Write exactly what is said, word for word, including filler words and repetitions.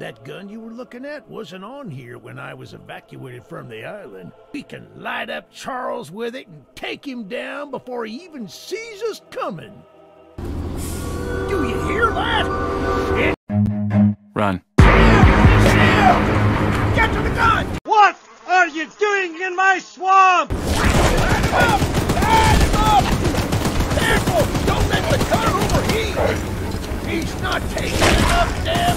That gun you were looking at wasn't on here when I was evacuated from the island. We can light up Charles with it and take him down before he even sees us coming. Do you hear that? It Run. Get to the gun! What are you doing in my swamp? Light him up! Light him up! Careful! Don't let the gun overheat! He's not taking enough damage!